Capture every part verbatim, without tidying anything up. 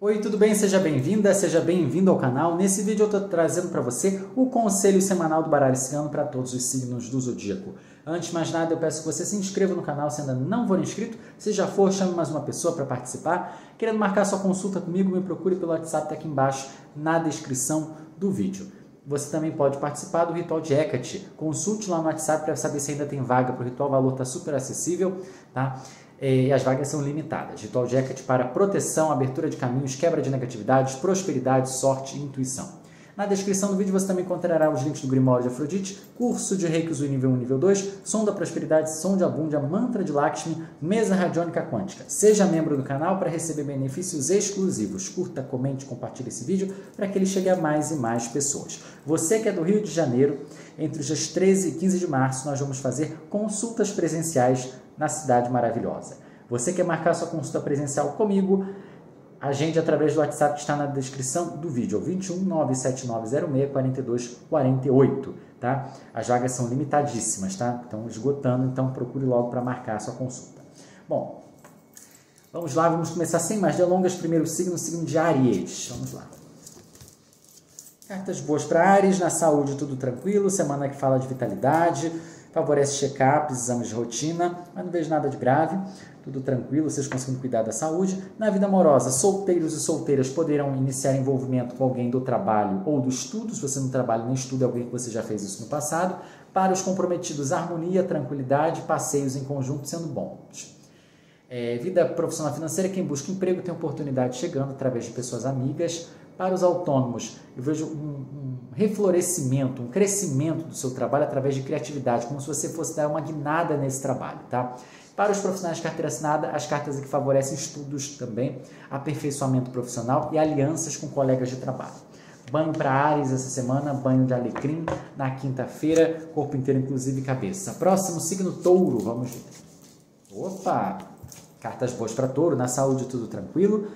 Oi, tudo bem? Seja bem-vinda, seja bem-vindo ao canal. Nesse vídeo eu estou trazendo para você o conselho semanal do Baralho Cigano para todos os signos do zodíaco. Antes de mais nada, eu peço que você se inscreva no canal se ainda não for inscrito. Se já for, chame mais uma pessoa para participar. Querendo marcar sua consulta comigo, me procure pelo WhatsApp, está aqui embaixo na descrição do vídeo. Você também pode participar do ritual de Hecate. Consulte lá no WhatsApp para saber se ainda tem vaga para o ritual. O valor está super acessível, tá? E as vagas são limitadas. Ritual de Hecate para proteção, abertura de caminhos, quebra de negatividades, prosperidade, sorte e intuição. Na descrição do vídeo você também encontrará os links do Grimório de Afrodite, curso de Reiki Usui nível um e nível dois, som da prosperidade, som de Abundia, mantra de Lakshmi, mesa radiônica quântica. Seja membro do canal para receber benefícios exclusivos. Curta, comente, compartilhe esse vídeo para que ele chegue a mais e mais pessoas. Você que é do Rio de Janeiro, entre os dias treze e quinze de março nós vamos fazer consultas presenciais na cidade maravilhosa. Você quer marcar sua consulta presencial comigo? Agende através do WhatsApp que está na descrição do vídeo, vinte e um, nove sete nove zero seis, quatro dois quatro oito, tá? As vagas são limitadíssimas, tá? Estão esgotando, então procure logo para marcar a sua consulta. Bom, vamos lá, vamos começar sem mais delongas. Primeiro signo, signo de Áries, vamos lá. Cartas boas para Áries, na saúde tudo tranquilo, semana que fala de vitalidade, favorece check-ups, exames de rotina, mas não vejo nada de grave, tudo tranquilo, vocês conseguindo cuidar da saúde. Na vida amorosa, solteiros e solteiras poderão iniciar envolvimento com alguém do trabalho ou do estudo, se você não trabalha nem estuda, é alguém que você já fez isso no passado. Para os comprometidos, harmonia, tranquilidade, passeios em conjunto sendo bons. É, vida profissional financeira, quem busca emprego tem oportunidade chegando através de pessoas amigas. Para os autônomos, eu vejo um, um reflorescimento, um crescimento do seu trabalho através de criatividade, como se você fosse dar uma guinada nesse trabalho, tá? Para os profissionais de carteira assinada, as cartas aqui favorecem estudos também, aperfeiçoamento profissional e alianças com colegas de trabalho. Banho para Áries essa semana, banho de alecrim na quinta-feira, corpo inteiro, inclusive cabeça. Próximo signo, Touro, vamos ver. Opa! Cartas boas para Touro, na saúde tudo tranquilo.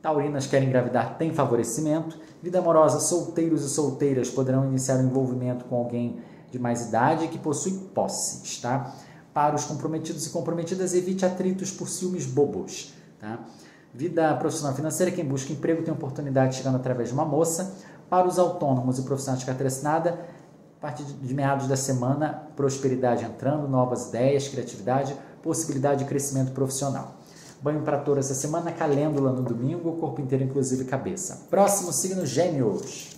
Taurinas querem engravidar, tem favorecimento. Vida amorosa, solteiros e solteiras poderão iniciar um envolvimento com alguém de mais idade que possui posses, tá? Para os comprometidos e comprometidas, evite atritos por ciúmes bobos, tá? Vida profissional financeira, quem busca emprego tem oportunidade chegando através de uma moça. Para os autônomos e profissionais de carteira assinada, a partir de meados da semana, prosperidade entrando, novas ideias, criatividade, possibilidade de crescimento profissional. Banho para Touro essa semana, calêndula no domingo, corpo inteiro, inclusive cabeça. Próximo signo, Gêmeos.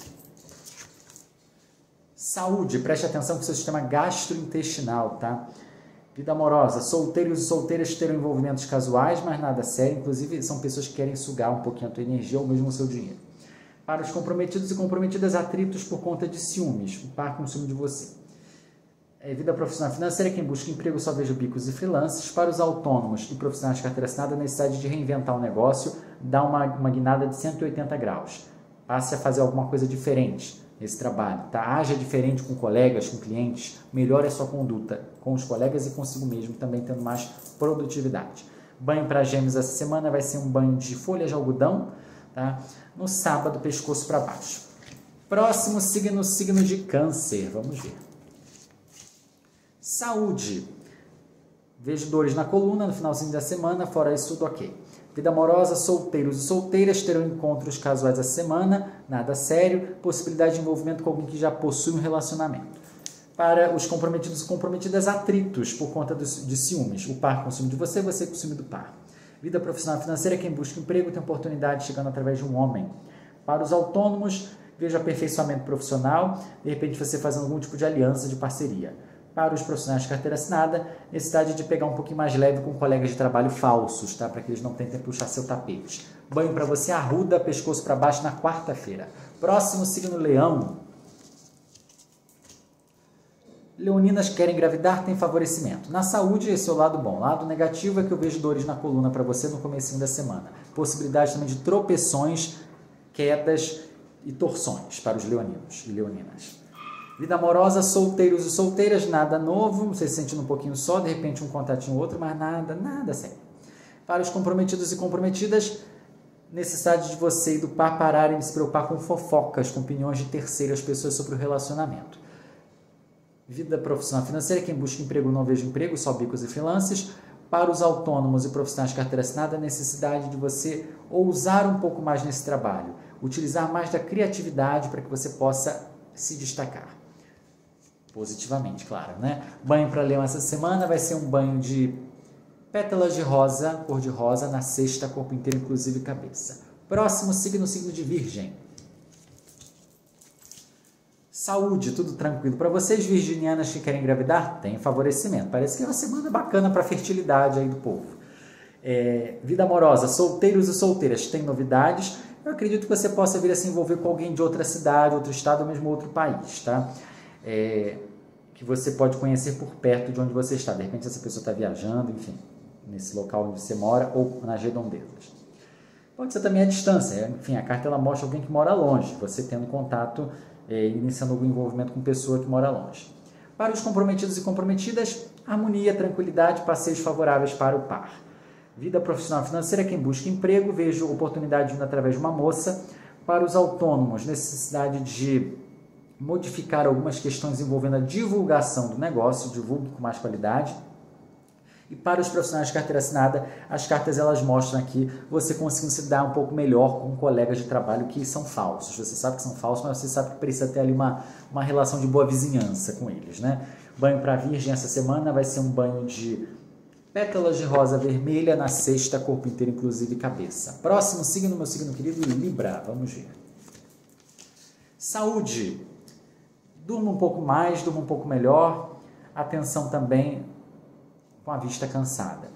Saúde, preste atenção com o seu sistema gastrointestinal, tá? Vida amorosa, solteiros e solteiras terão envolvimentos casuais, mas nada sério, inclusive são pessoas que querem sugar um pouquinho a tua energia ou mesmo o seu dinheiro. Para os comprometidos e comprometidas, atritos por conta de ciúmes, o par com ciúme de você. É, vida profissional financeira, quem busca emprego só vejo bicos e freelances. Para os autônomos e profissionais de carteira assinada, a necessidade de reinventar o negócio dá uma, uma guinada de cento e oitenta graus. Passe a fazer alguma coisa diferente nesse trabalho, tá? Haja diferente com colegas, com clientes, melhore a sua conduta com os colegas e consigo mesmo, também tendo mais produtividade. Banho para Gêmeos essa semana vai ser um banho de folhas de algodão, tá? No sábado, pescoço para baixo. Próximo signo, signo de Câncer, vamos ver. Saúde, vejo dores na coluna no finalzinho da semana, fora isso tudo ok. Vida amorosa, solteiros e solteiras terão encontros casuais essa semana, nada sério, possibilidade de envolvimento com alguém que já possui um relacionamento. Para os comprometidos e comprometidas, atritos por conta de ciúmes, o par com o ciúme de você, você com o ciúme do par. Vida profissional financeira, quem busca emprego tem oportunidade chegando através de um homem. Para os autônomos, vejo aperfeiçoamento profissional, de repente você fazendo algum tipo de aliança, de parceria. Para os profissionais de carteira assinada, necessidade de pegar um pouquinho mais leve com colegas de trabalho falsos, tá? Para que eles não tentem puxar seu tapete. Banho para você, arruda, pescoço para baixo na quarta-feira. Próximo signo, Leão. Leoninas querem engravidar, tem favorecimento. Na saúde, esse é o lado bom. O lado negativo é que eu vejo dores na coluna para você no comecinho da semana. Possibilidade também de tropeções, quedas e torções para os leoninos e leoninas. Vida amorosa, solteiros e solteiras, nada novo, vocês se sentindo um pouquinho só, de repente um contatinho ou outro, mas nada, nada sério. Para os comprometidos e comprometidas, necessidade de você e do par pararem de se preocupar com fofocas, com opiniões de terceiras pessoas sobre o relacionamento. Vida profissional financeira, quem busca emprego não vejo emprego, só bicos e freelances. Para os autônomos e profissionais de carteira assinada, a necessidade de você ousar um pouco mais nesse trabalho, utilizar mais da criatividade para que você possa se destacar. Positivamente, claro, né? Banho para leão essa semana vai ser um banho de pétalas de rosa, cor de rosa, na sexta, corpo inteiro, inclusive cabeça. Próximo signo, signo de Virgem. Saúde, tudo tranquilo. Para vocês, virginianas que querem engravidar, tem favorecimento. Parece que é uma semana bacana para a fertilidade aí do povo. É, vida amorosa, solteiros e solteiras, tem novidades. Eu acredito que você possa vir a se envolver com alguém de outra cidade, outro estado, ou mesmo outro país, tá? É, que você pode conhecer por perto de onde você está. De repente, essa pessoa está viajando, enfim, nesse local onde você mora ou nas redondezas. Pode ser também a distância. Enfim, a carta ela mostra alguém que mora longe, você tendo contato... É, iniciando algum envolvimento com pessoa que mora longe. Para os comprometidos e comprometidas, harmonia, tranquilidade, passeios favoráveis para o par. Vida profissional e financeira, quem busca emprego, vejo oportunidade vindo através de uma moça. Para os autônomos, necessidade de modificar algumas questões envolvendo a divulgação do negócio, divulgue com mais qualidade. E para os profissionais de carteira assinada, as cartas elas mostram aqui você conseguindo se dar um pouco melhor com colegas de trabalho que são falsos. Você sabe que são falsos, mas você sabe que precisa ter ali uma, uma relação de boa vizinhança com eles, né? Banho para a Virgem essa semana vai ser um banho de pétalas de rosa vermelha na sexta, corpo inteiro, inclusive cabeça. Próximo signo, meu signo querido, Libra. Vamos ver. Saúde. Durma um pouco mais, durma um pouco melhor. Atenção também... com a vista cansada.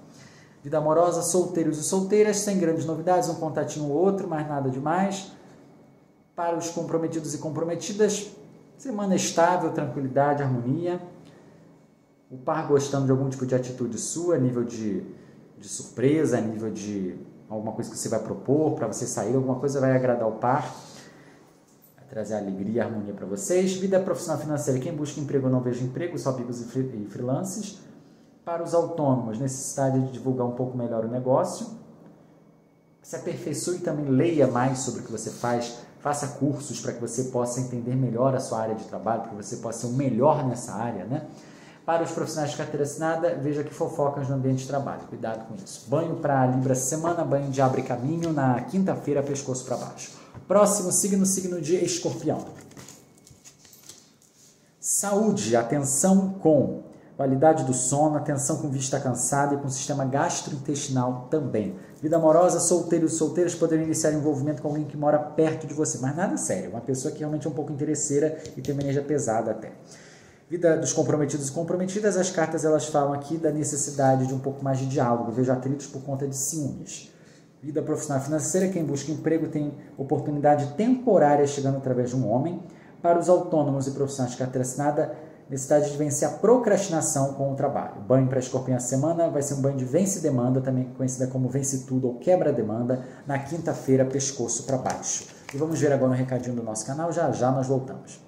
Vida amorosa, solteiros e solteiras, sem grandes novidades, um contatinho ou outro, mas nada demais. Para os comprometidos e comprometidas, semana estável, tranquilidade, harmonia. O par gostando de algum tipo de atitude sua, nível de, de surpresa, nível de alguma coisa que você vai propor, para você sair, alguma coisa vai agradar o par, vai trazer alegria e harmonia para vocês. Vida profissional financeira, quem busca emprego ou não veja emprego, só amigos e, free, e freelancers. Para os autônomos, necessidade de divulgar um pouco melhor o negócio. Se aperfeiçoe também, leia mais sobre o que você faz, faça cursos para que você possa entender melhor a sua área de trabalho, para que você possa ser o melhor nessa área, né? Para os profissionais de carteira assinada, veja que fofocas no ambiente de trabalho, cuidado com isso. Banho para a Libra semana, banho de abre caminho na quinta-feira, pescoço para baixo. Próximo signo, signo de Escorpião. Saúde, atenção com... qualidade do sono, atenção com vista cansada e com o sistema gastrointestinal também. Vida amorosa, solteiros e solteiras poderiam iniciar envolvimento com alguém que mora perto de você, mas nada sério, uma pessoa que realmente é um pouco interesseira e tem uma energia pesada até. Vida dos comprometidos e comprometidas, as cartas elas falam aqui da necessidade de um pouco mais de diálogo, vejo atritos por conta de ciúmes. Vida profissional financeira, quem busca emprego tem oportunidade temporária chegando através de um homem. Para os autônomos e profissionais de carteira assinada, necessidade de vencer a procrastinação com o trabalho. Banho para Escorpião essa semana vai ser um banho de vence-demanda, também conhecida como vence-tudo ou quebra-demanda, na quinta-feira, pescoço para baixo. E vamos ver agora um recadinho do nosso canal, já já nós voltamos.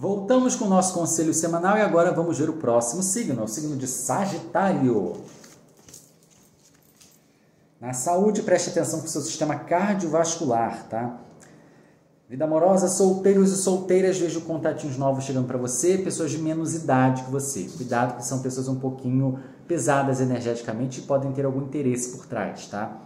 Voltamos com o nosso conselho semanal e agora vamos ver o próximo signo, o signo de Sagitário. Na saúde, preste atenção com o seu sistema cardiovascular, tá? Vida amorosa, solteiros e solteiras, vejo contatinhos novos chegando para você, pessoas de menos idade que você. Cuidado, que são pessoas um pouquinho pesadas energeticamente e podem ter algum interesse por trás, tá?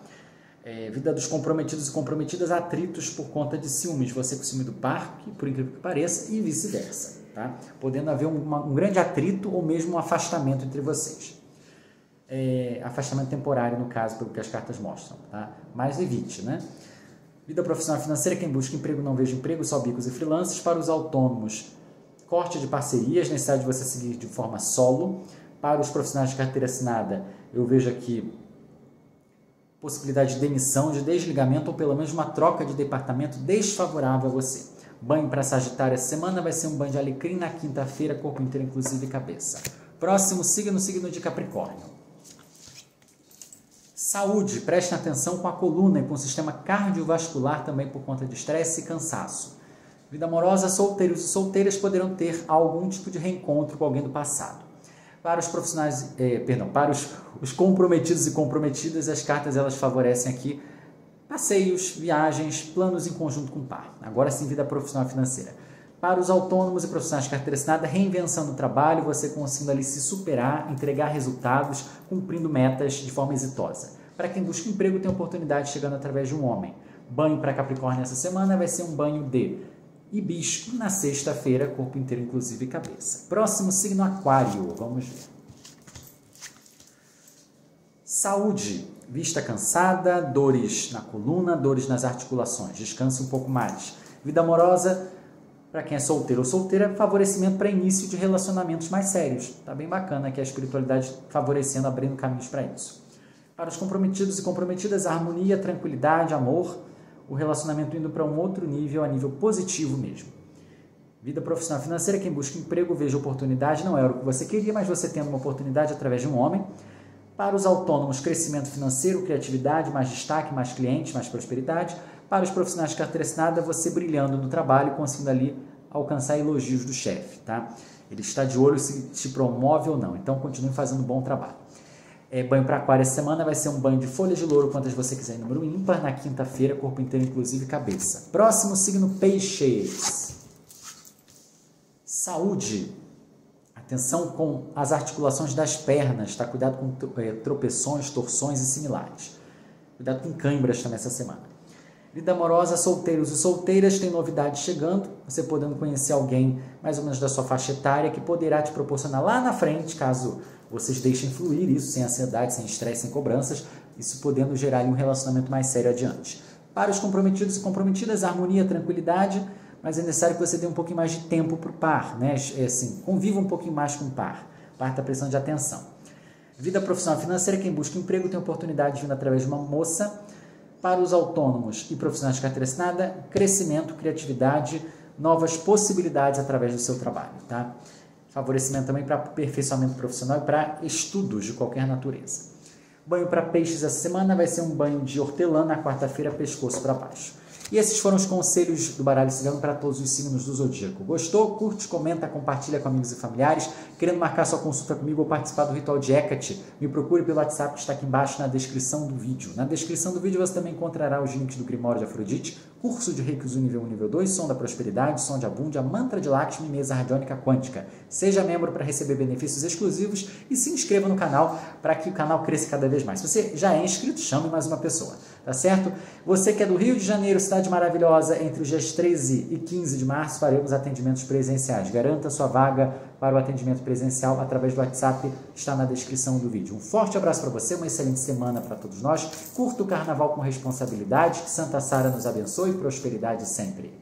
É, vida dos comprometidos e comprometidas, atritos por conta de ciúmes, você com o ciúme do par, por incrível que pareça, e vice-versa, tá? Podendo haver um, uma, um grande atrito ou mesmo um afastamento entre vocês. É, afastamento temporário, no caso, pelo que as cartas mostram, tá? Mas evite, né? Vida profissional financeira, quem busca emprego não veja emprego, só bicos e freelancers. Para os autônomos, corte de parcerias, necessidade de você seguir de forma solo. Para os profissionais de carteira assinada, eu vejo aqui possibilidade de demissão, de desligamento ou pelo menos uma troca de departamento desfavorável a você. Banho para Sagitário essa semana vai ser um banho de alecrim na quinta-feira, corpo inteiro, inclusive cabeça. Próximo signo, signo de Capricórnio. Saúde, preste atenção com a coluna e com o sistema cardiovascular também por conta de estresse e cansaço. Vida amorosa, solteiros e solteiras poderão ter algum tipo de reencontro com alguém do passado. Para os profissionais, eh, perdão, para os, os comprometidos e comprometidas, as cartas elas favorecem aqui passeios, viagens, planos em conjunto com o par. Agora sim, vida profissional e financeira. Para os autônomos e profissionais de carteira assinada, reinvenção do trabalho, você conseguindo ali se superar, entregar resultados, cumprindo metas de forma exitosa. Para quem busca emprego, tem oportunidade chegando através de um homem. Banho para Capricórnio essa semana vai ser um banho de hibisco na sexta-feira, corpo inteiro, inclusive cabeça. Próximo signo, Aquário. Vamos ver. Saúde. Vista cansada, dores na coluna, dores nas articulações. Descanse um pouco mais. Vida amorosa, para quem é solteiro ou solteira, favorecimento para início de relacionamentos mais sérios. Tá bem bacana aqui a espiritualidade favorecendo, abrindo caminhos para isso. Para os comprometidos e comprometidas, harmonia, tranquilidade, amor, o relacionamento indo para um outro nível, a nível positivo mesmo. Vida profissional financeira, quem busca emprego, veja oportunidade, não era o que você queria, mas você tendo uma oportunidade através de um homem. Para os autônomos, crescimento financeiro, criatividade, mais destaque, mais clientes, mais prosperidade. Para os profissionais de carteira assinada, você brilhando no trabalho, conseguindo ali alcançar elogios do chefe, tá? Ele está de olho se te promove ou não, então continue fazendo um bom trabalho. É, banho para Aquário essa semana vai ser um banho de folhas de louro, quantas você quiser, em número ímpar, na quinta-feira, corpo inteiro, inclusive cabeça. Próximo signo, Peixes. Saúde. Atenção com as articulações das pernas, tá? Cuidado com é, tropeções, torções e similares. Cuidado com câimbras também essa semana. Vida amorosa, solteiros e solteiras, tem novidades chegando, você podendo conhecer alguém mais ou menos da sua faixa etária que poderá te proporcionar lá na frente, caso vocês deixem fluir isso, sem ansiedade, sem estresse, sem cobranças, isso podendo gerar um relacionamento mais sério adiante. Para os comprometidos e comprometidas, harmonia, tranquilidade, mas é necessário que você dê um pouquinho mais de tempo para o par, né? É assim, conviva um pouquinho mais com o par, o par está precisando de atenção. Vida profissional financeira, quem busca emprego tem oportunidade vindo através de uma moça. Para os autônomos e profissionais de carteira assinada, crescimento, criatividade, novas possibilidades através do seu trabalho, tá? Favorecimento também para aperfeiçoamento profissional e para estudos de qualquer natureza. Banho para peixes essa semana vai ser um banho de hortelã na quarta-feira, pescoço para baixo. E esses foram os conselhos do Baralho Cigano para todos os signos do Zodíaco. Gostou? Curte, comenta, compartilha com amigos e familiares. Querendo marcar sua consulta comigo ou participar do ritual de Hecate, me procure pelo WhatsApp que está aqui embaixo na descrição do vídeo. Na descrição do vídeo você também encontrará os links do Grimório de Afrodite, curso de Reiki Usui nível um, nível dois, som da prosperidade, som de Abundia, mantra de Lakshmi e mesa radiônica quântica. Seja membro para receber benefícios exclusivos e se inscreva no canal para que o canal cresça cada vez mais. Se você já é inscrito, chame mais uma pessoa, tá certo? Você que é do Rio de Janeiro, cidade maravilhosa, entre os dias treze e quinze de março faremos atendimentos presenciais. Garanta sua vaga para o atendimento presencial através do WhatsApp, está na descrição do vídeo. Um forte abraço para você, uma excelente semana para todos nós. Curta o carnaval com responsabilidade, que Santa Sara nos abençoe e prosperidade sempre.